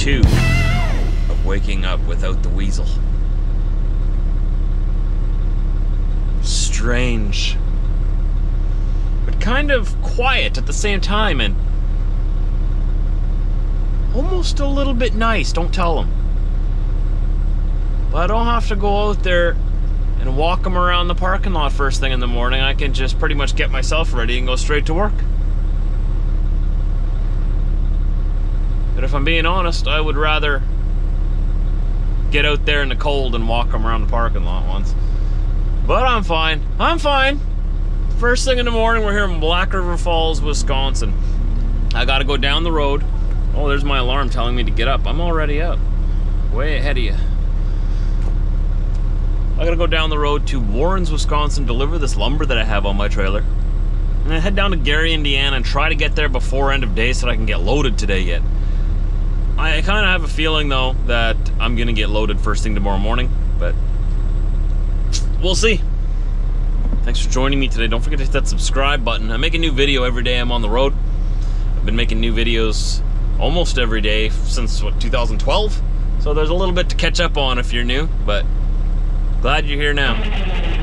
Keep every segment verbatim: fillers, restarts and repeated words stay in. two of waking up without the weasel. Strange, but kind of quiet at the same time, and almost a little bit nice, don't tell him. But I don't have to go out there and walk him around the parking lot first thing in the morning. I can just pretty much get myself ready and go straight to work. But if I'm being honest, I would rather get out there in the cold and walk him around the parking lot once. But I'm fine. I'm fine. First thing in the morning, we're here in Black River Falls, Wisconsin. I gotta go down the road. Oh, there's my alarm telling me to get up. I'm already up. Way ahead of you. I gotta go down the road to Warrens, Wisconsin, deliver this lumber that I have on my trailer. And I head down to Gary, Indiana, and try to get there before end of day so that I can get loaded today yet. I, I kind of have a feeling, though, that I'm gonna get loaded first thing tomorrow morning, but we'll see. Thanks for joining me today. Don't forget to hit that subscribe button. I make a new video every day I'm on the road. I've been making new videos almost every day since, what, two thousand twelve? So there's a little bit to catch up on if you're new, but glad you're here now.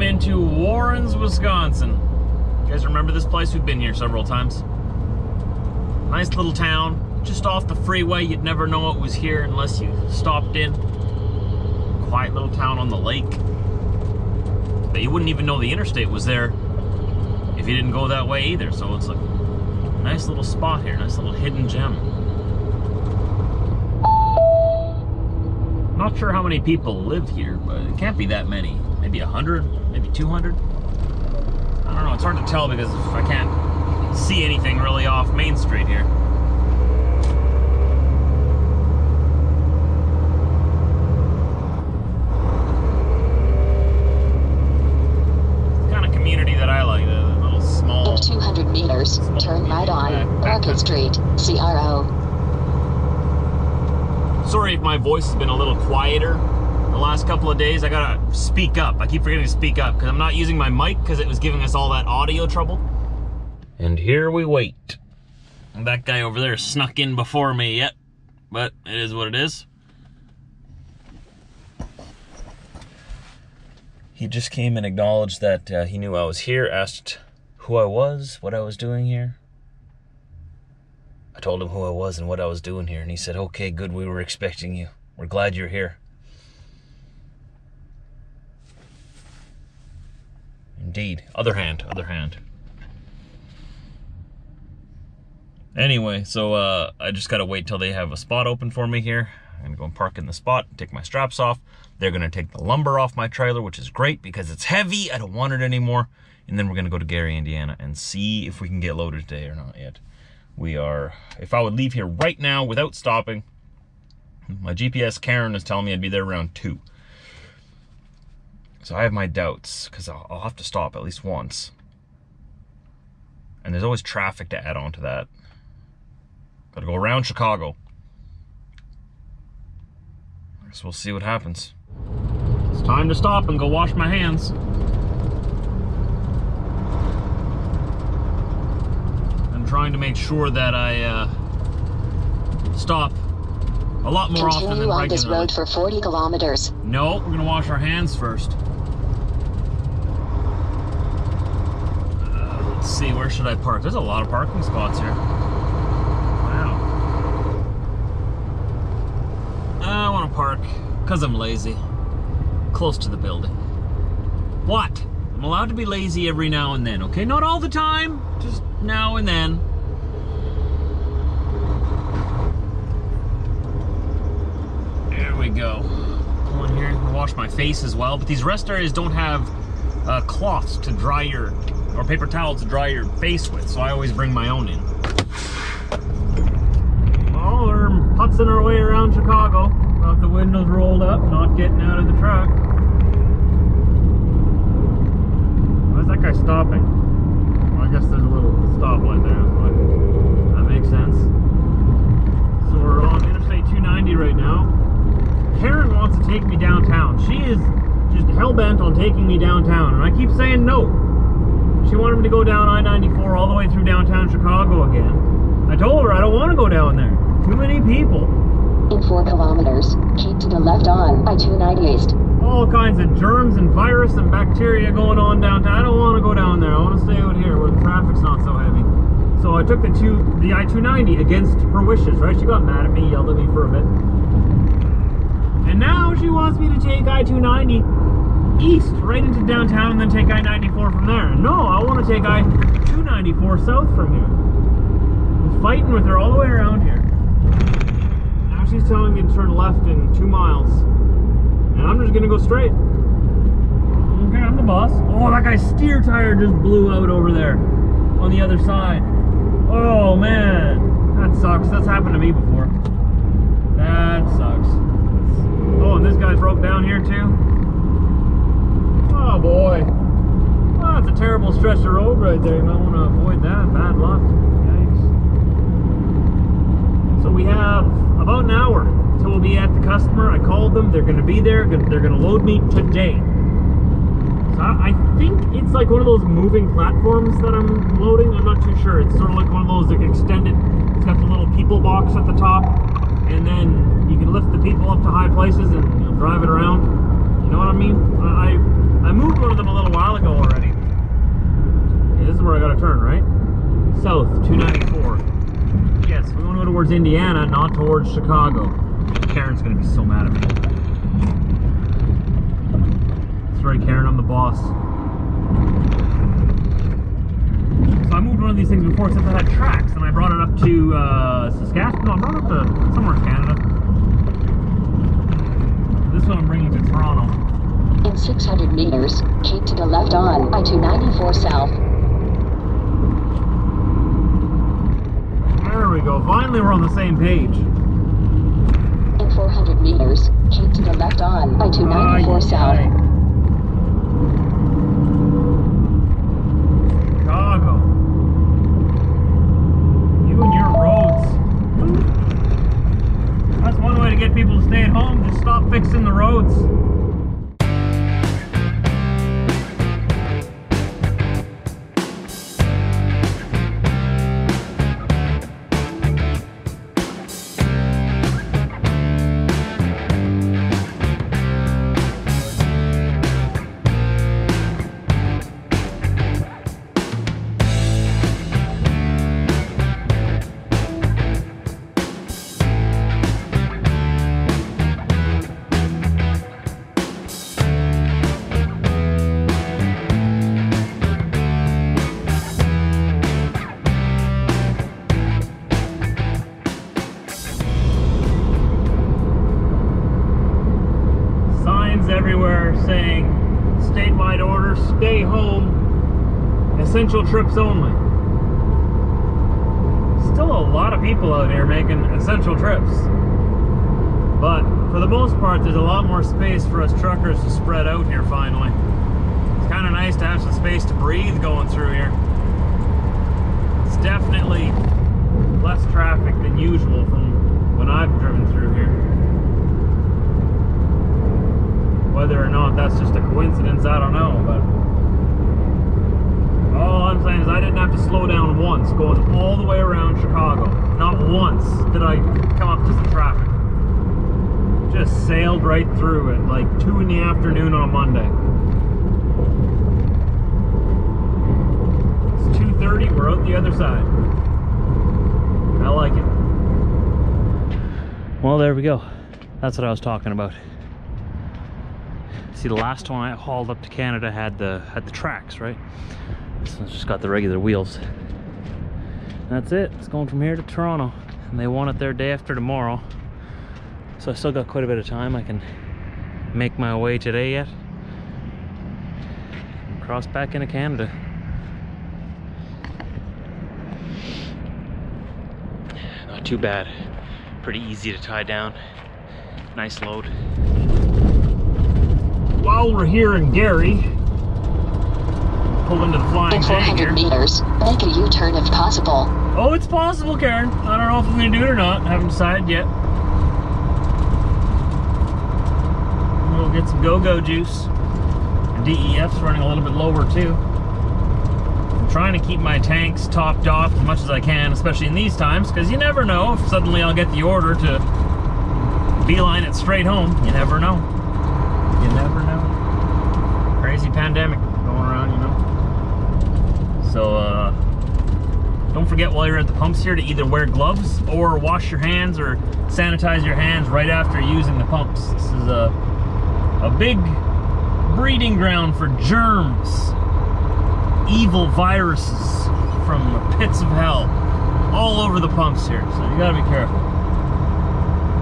Into Warrens, Wisconsin. You guys remember this place? We've been here several times. Nice little town, just off the freeway. You'd never know it was here unless you stopped in. Quiet little town on the lake. But you wouldn't even know the interstate was there if you didn't go that way either. So it's a nice little spot here, nice little hidden gem. Not sure how many people live here, but it can't be that many. Maybe a hundred? Maybe two hundred? I don't know, it's hard to tell because I can't see anything really off Main Street here. It's the kind of community that I like, the little small... In two hundred meters, turn right on Market Street, C R O. Sorry if my voice has been a little quieter the last couple of days. I gotta speak up. I keep forgetting to speak up because I'm not using my mic because it was giving us all that audio trouble. And here we wait. And that guy over there snuck in before me yet, but it is what it is. He just came and acknowledged that uh, he knew I was here, asked who I was, what I was doing here. I told him who I was and what I was doing here, and he said, "Okay, good, we were expecting you. We're glad you're here." Indeed. Other hand, other hand. Anyway, so uh, I just gotta wait till they have a spot open for me here. I'm gonna go and park in the spot, take my straps off. They're gonna take the lumber off my trailer, which is great because it's heavy, I don't want it anymore. And then we're gonna go to Gary, Indiana and see if we can get loaded today or not yet. We are, if I would leave here right now without stopping, My G P S Karen is telling me I'd be there around two. So I have my doubts, because I'll, I'll have to stop at least once. And there's always traffic to add on to that. Gotta go around Chicago. I guess we'll see what happens. It's time to stop and go wash my hands. I'm trying to make sure that I uh, stop a lot more often than regularly. Continue on this road for forty kilometers. No, we're gonna wash our hands first. Uh, let's see, where should I park? There's a lot of parking spots here. Wow. I wanna park, cause I'm lazy. Close to the building. What? I'm allowed to be lazy every now and then, okay? Not all the time, just now and then. We go. Pull in here and wash my face as well. But these rest areas don't have uh, cloths to dry your, or paper towels to dry your face with, so I always bring my own in. Well, we're putzing our way around Chicago. Got the windows rolled up, not getting out of the truck. Why is that guy stopping? Well, I guess there's a little stoplight there, but that makes sense. So we're on Interstate two ninety right now. Karen wants to take me downtown. She is just hell-bent on taking me downtown, and I keep saying no. She wanted me to go down I ninety-four all the way through downtown Chicago again. I told her I don't want to go down there. Too many people. In four kilometers, keep to the left on I two ninety East. All kinds of germs and virus and bacteria going on downtown. I don't want to go down there. I want to stay out here where the traffic's not so heavy. So I took the, two, the I two ninety against her wishes, right? She got mad at me, yelled at me for a bit. And now she wants me to take I two ninety east, right into downtown, and then take I ninety-four from there. No, I want to take I two ninety-four south from here. I'm fighting with her all the way around here. Now she's telling me to turn left in two miles. And I'm just going to go straight. Okay, I'm the boss. Oh, that guy's steer tire just blew out over there on the other side. Oh, man. That sucks. That's happened to me before. That sucks. Oh, and this guy broke down here too. Oh boy. Well, that's a terrible stretch of road right there. You might want to avoid that. Bad luck. Yikes. So we have about an hour till we'll be at the customer. I called them. They're going to be there. They're going to load me today. So I think it's like one of those moving platforms that I'm loading. I'm not too sure. It's sort of like one of those that extended. It's got the little people box at the top. And then you can lift the people up to high places and you know, drive it around. You know what I mean? I I moved one of them a little while ago already. Okay, this is where I gotta turn, right? South, two ninety-four. Yes, we want to go towards Indiana, not towards Chicago. Karen's gonna be so mad at me. That's right, Karen, I'm the boss. So I moved one of these things before, except that had tracks, and I brought it up to uh, Saskatchewan. No, I brought it up to somewhere in Canada. This one I'm bringing to Toronto. In six hundred meters, keep to the left on I two ninety-four South. There we go. Finally, we're on the same page. In four hundred meters, keep to the left on I two ninety-four uh, South. Right. Get people to stay at home, just stop fixing the roads. Essential trips only. Still a lot of people out here making essential trips. But for the most part, there's a lot more space for us truckers to spread out here finally. It's kind of nice to have some space to breathe going through here. It's definitely less traffic than usual from when I've driven through here. Whether or not that's just a coincidence, I don't know, but all I'm saying is I didn't have to slow down once going all the way around Chicago. Not once did I come up to some traffic. Just sailed right through it, like two in the afternoon on a Monday. It's two thirty, we're out the other side. I like it. Well, there we go. That's what I was talking about. See, the last one I hauled up to Canada had the had the tracks, right? This one's just got the regular wheels. And that's it. It's going from here to Toronto, and they want it there day after tomorrow. So I still got quite a bit of time. I can make my way today yet and cross back into Canada. Not too bad. Pretty easy to tie down. Nice load. While we're here in Gary, pull into the flying tank here. In four hundred meters, make a U-turn if possible. Oh, it's possible, Karen. I don't know if I'm going to do it or not. I haven't decided yet. We'll get some go-go juice. The D E F's running a little bit lower, too. I'm trying to keep my tanks topped off as much as I can, especially in these times, because you never know if suddenly I'll get the order to beeline it straight home. You never know. You never know. Crazy pandemic going around, you know. So, uh, don't forget while you're at the pumps here to either wear gloves or wash your hands or sanitize your hands right after using the pumps. This is a, a big breeding ground for germs, evil viruses from the pits of hell all over the pumps here. So you gotta be careful.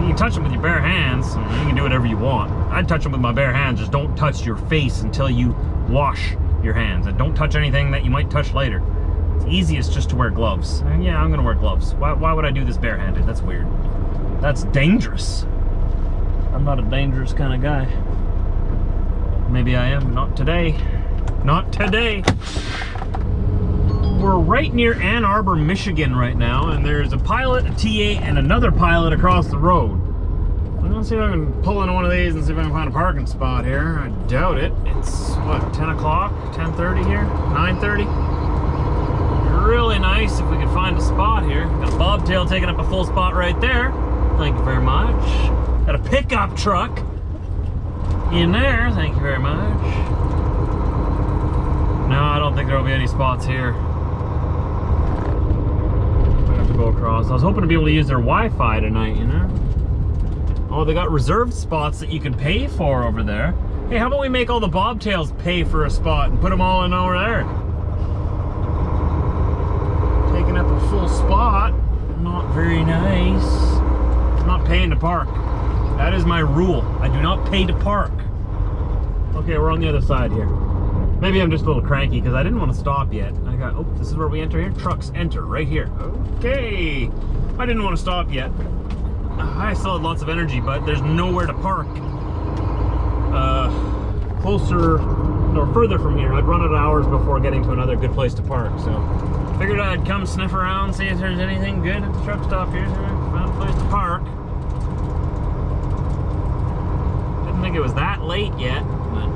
You can touch them with your bare hands, so you can do whatever you want. I'd touch them with my bare hands, just don't touch your face until you wash your hands. And don't touch anything that you might touch later. It's easiest just to wear gloves. And yeah, I'm gonna wear gloves. Why, why would I do this barehanded? That's weird. That's dangerous. I'm not a dangerous kind of guy. Maybe I am, not today. Not today. We're right near Ann Arbor, Michigan right now, and there's a pilot, a T A, and another pilot across the road. I'm gonna see if I can pull into one of these and see if I can find a parking spot here. I doubt it. It's, what, ten o'clock? ten thirty here? nine thirty? Really nice if we could find a spot here. Got a bobtail taking up a full spot right there. Thank you very much. Got a pickup truck in there. Thank you very much. No, I don't think there'll be any spots here. Across. I was hoping to be able to use their Wi-Fi tonight, you know? Oh, they got reserved spots that you can pay for over there. Hey, how about we make all the bobtails pay for a spot and put them all in over there? Taking up a full spot. Not very nice. I'm not paying to park. That is my rule. I do not pay to park. Okay, we're on the other side here. Maybe I'm just a little cranky because I didn't want to stop yet. I got, oh, this is where we enter here. Trucks enter right here. Okay. I didn't want to stop yet. I still had lots of energy, but there's nowhere to park. Uh, closer, or further from here. I'd run out of hours before getting to another good place to park, so. Figured I'd come sniff around, see if there's anything good at the truck stop here. Found a place to park. Didn't think it was that late yet, but.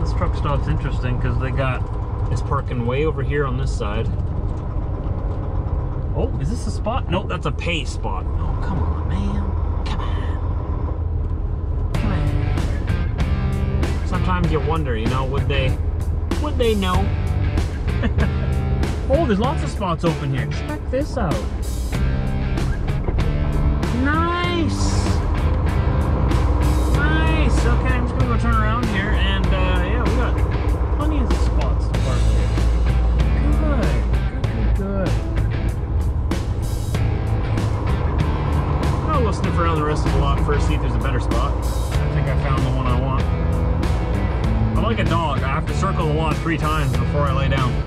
This truck stop's interesting because they got it's parking way over here on this side. Oh, is this a spot? Nope, that's a pay spot. Oh, come on, man. Come on. Come on. Sometimes you wonder, you know, would they would they know? Oh, there's lots of spots open here. Check this out. Nice! Nice! Okay, I'm just gonna go turn around here and uh yeah, we got plenty of spots to park here. Good, good, good, good. I'll go sniff around the rest of the lot first, see if there's a better spot. I think I found the one I want. I'm like a dog, I have to circle the lot three times before I lay down.